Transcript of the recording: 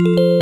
You.